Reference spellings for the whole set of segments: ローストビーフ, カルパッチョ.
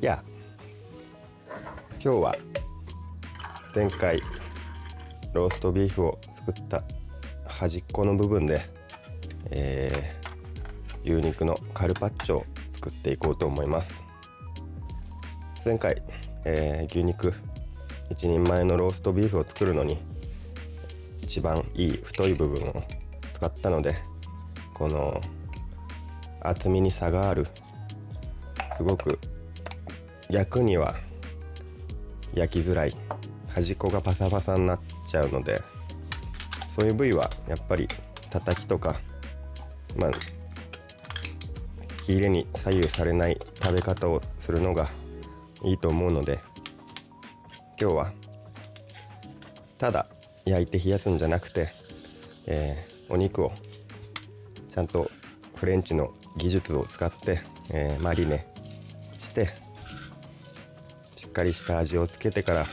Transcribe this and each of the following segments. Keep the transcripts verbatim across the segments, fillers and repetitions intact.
や今日は前回ローストビーフを作った端っこの部分で、えー、牛肉のカルパッチョを作っていこうと思います。前回、えー、牛肉いちにんまえのローストビーフを作るのに一番いい太い部分を使ったので、この厚みに差がある、すごく逆には焼きづらい、端っこがパサパサになっちゃうので、そういう部位はやっぱり叩きとか、まあ火入れに左右されない食べ方をするのがいいと思うので、今日はただ焼いて冷やすんじゃなくて、えー、お肉をちゃんとフレンチの技術を使って、えー、マリネしてしっかりした味をつけてから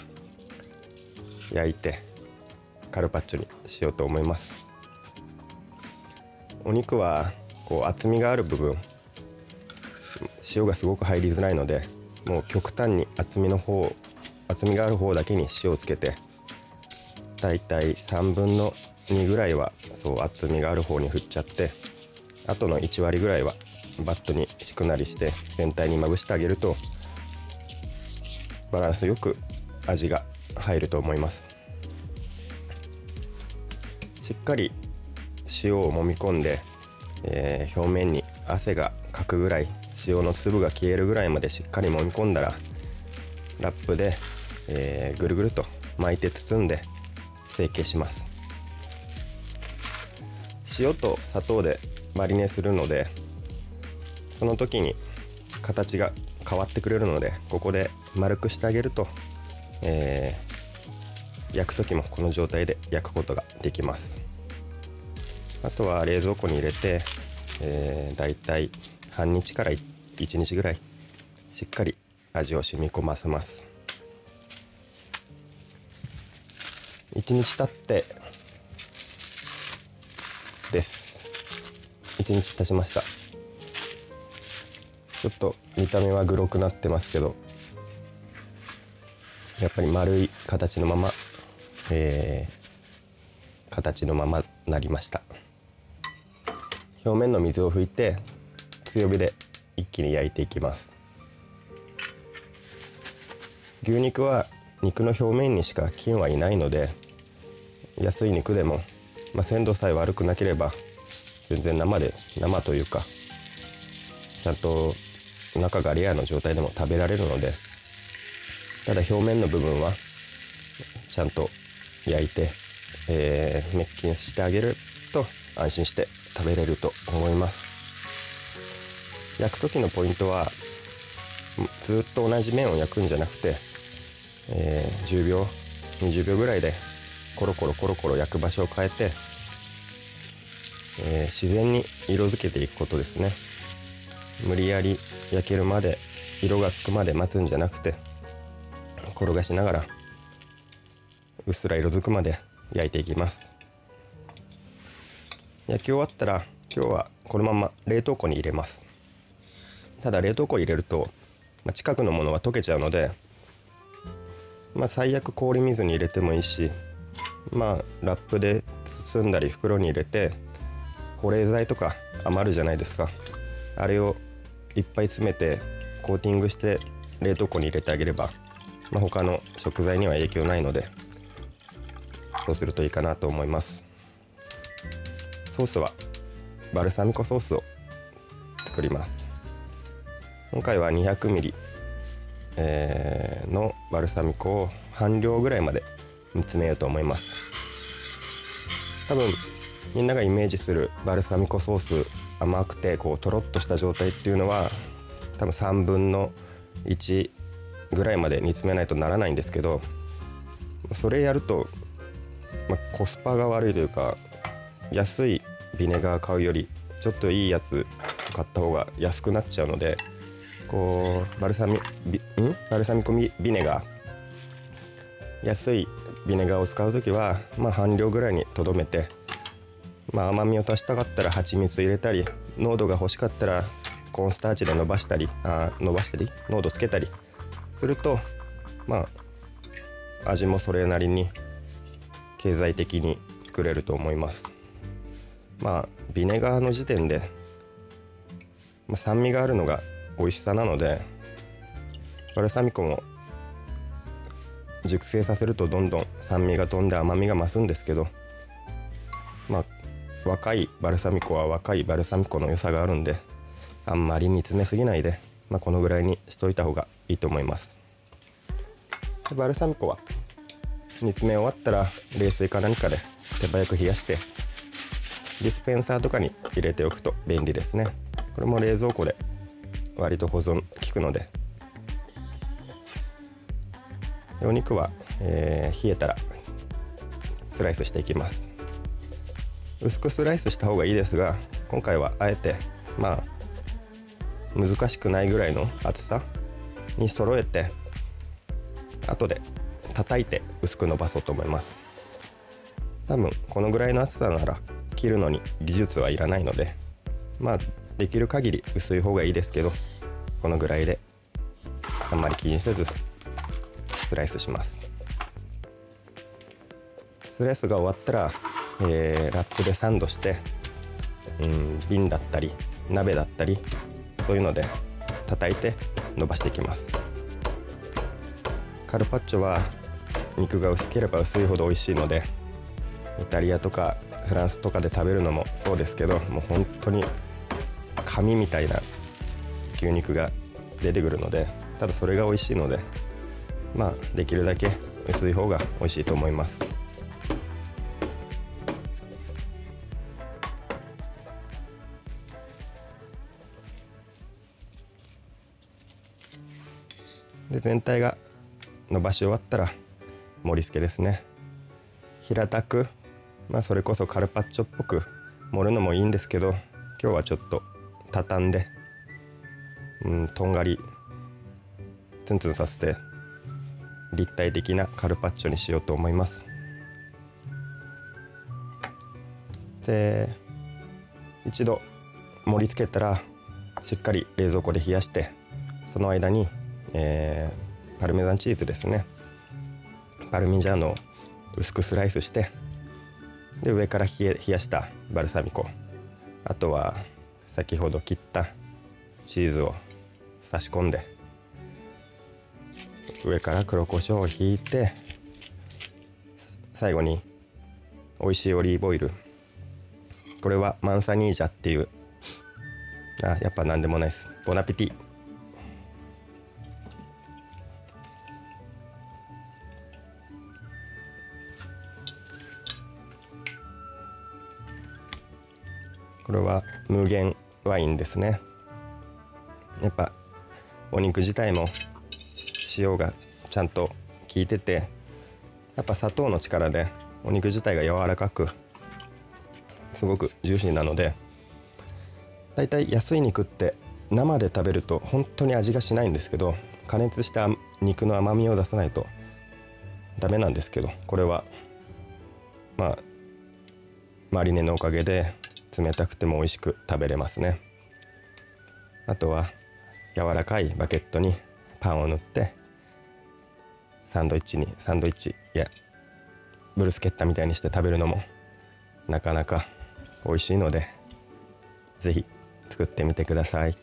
焼いてカルパッチョにしようと思います。お肉はこう厚みがある部分、塩がすごく入りづらいので、もう極端に厚みの方厚みがある方だけに塩をつけて、だいたいさんぶんのにぐらいはそう厚みがある方に振っちゃって、あとのいちわりぐらいはバットにしくなりして全体にまぶしてあげるとバランスよく味が入ると思います。しっかり塩を揉み込んで、えー、表面に汗がかくぐらい、塩の粒が消えるぐらいまでしっかり揉み込んだら、ラップで、えー、ぐるぐると巻いて包んで成形します。塩と砂糖でマリネするので、その時に形が変わってくれるので、ここで丸くしてあげると、えー、焼く時もこの状態で焼くことができます。あとは冷蔵庫に入れて、えー、だいたい半日からいちにちぐらいしっかり味を染み込ませます。いちにち経ってです。いちにち経ちました。ちょっと見た目はグロくなってますけど、やっぱり丸い形のまま、えー、形のままなりました。表面の水を拭いて強火で一気に焼いていきます。牛肉は肉の表面にしか菌はいないので、安い肉でも、まあ、鮮度さえ悪くなければ全然生で生というかちゃんと中がレアの状態でも食べられるので、ただ表面の部分はちゃんと焼いて、えー、滅菌してあげると安心して食べれると思います。焼く時のポイントはずっと同じ面を焼くんじゃなくて、えー、じゅうびょうにじゅうびょうぐらいでコロコロコロコロ焼く場所を変えて、えー、自然に色づけていくことですね。無理やり焼けるまで、色がつくまで待つんじゃなくて、転がしながらうっすら色づくまで焼いていきます。焼き終わったら今日はこのまま冷凍庫に入れます。ただ冷凍庫に入れると、まあ、近くのものは溶けちゃうので、まあ、最悪氷水に入れてもいいし、まあ、ラップで包んだり袋に入れて、保冷剤とか余るじゃないですか。あれをいっぱい詰めてコーティングして冷凍庫に入れてあげれば、まあ、他の食材には影響ないので、そうするといいかなと思います。ソースはバルサミコソースを作ります。今回は にひゃくミリリットル、えー、のバルサミコを半量ぐらいまで煮詰めようと思います。多分みんながイメージするバルサミコソース、甘くてこうとろっとした状態っていうのは、多分さんぶんのいちぐらいまで煮詰めないとならないんですけど、それやると、まあ、コスパが悪いというか、安いビネガー買うよりちょっといいやつ買った方が安くなっちゃうので、こうバルサミビんバルサミコビネガー、安いビネガーを使う時は、まあ、半量ぐらいにとどめて、まあ、甘みを足したかったら蜂蜜入れたり、濃度が欲しかったらコーンスターチで伸ばしたりあ伸ばしたり濃度つけたりすると、まあ味もそれなりに経済的に作れると思います。まあビネガーの時点で、まあ、酸味があるのが美味しさなので、バルサミコも熟成させるとどんどん酸味が飛んで甘みが増すんですけど、まあ若いバルサミコは若いバルサミコの良さがあるんで、あんまり煮詰めすぎないで、まあ、このぐらいにしといた方がいいと思います。でバルサミコは煮詰め終わったら冷水か何かで手早く冷やして、ディスペンサーとかに入れておくと便利ですね。これも冷蔵庫で割と保存効くので、お肉は、えー、冷えたらスライスしていきます。薄くスライスした方がいいですが、今回はあえてまあ難しくないぐらいの厚さに揃えて、後で叩いて薄く伸ばそうと思います。多分このぐらいの厚さなら切るのに技術はいらないので、まあできる限り薄い方がいいですけど、このぐらいであんまり気にせずスライスします。スライスが終わったら、えー、ラップでサンドして、うん、瓶だったり鍋だったりそういうので叩いて伸ばしていきます。カルパッチョは肉が薄ければ薄いほど美味しいので、イタリアとかフランスとかで食べるのもそうですけど、もう本当に紙みたいな牛肉が出てくるので、ただそれが美味しいので、まあできるだけ薄い方が美味しいと思います。で全体が伸ばし終わったら盛り付けですね。平たく、まあそれこそカルパッチョっぽく盛るのもいいんですけど、今日はちょっと畳んで、うん、とんがりツンツンさせて立体的なカルパッチョにしようと思います。で一度盛り付けたらしっかり冷蔵庫で冷やして、その間に、えー、パルメザンチーズですね、パルミジャーノを薄くスライスして、で上から冷え、冷やしたバルサミコ、あとは先ほど切ったチーズを差し込んで、上から黒胡椒をひいて、最後に美味しいオリーブオイル、これはマンサニージャっていう、あやっぱ何でもないです、ボナピティ。これは無限ワインですね。やっぱお肉自体も塩がちゃんと効いてて、やっぱ砂糖の力でお肉自体が柔らかくすごくジューシーなので、だいたい安い肉って生で食べると本当に味がしないんですけど、加熱した肉の甘みを出さないとダメなんですけど、これはまあマリネのおかげで冷たくても美味しく食べれますね。あとは柔らかいバケットにパンを塗って、サンドイッチにサンドイッチいやブルスケッタみたいにして食べるのもなかなか美味しいので、ぜひ作ってみてください。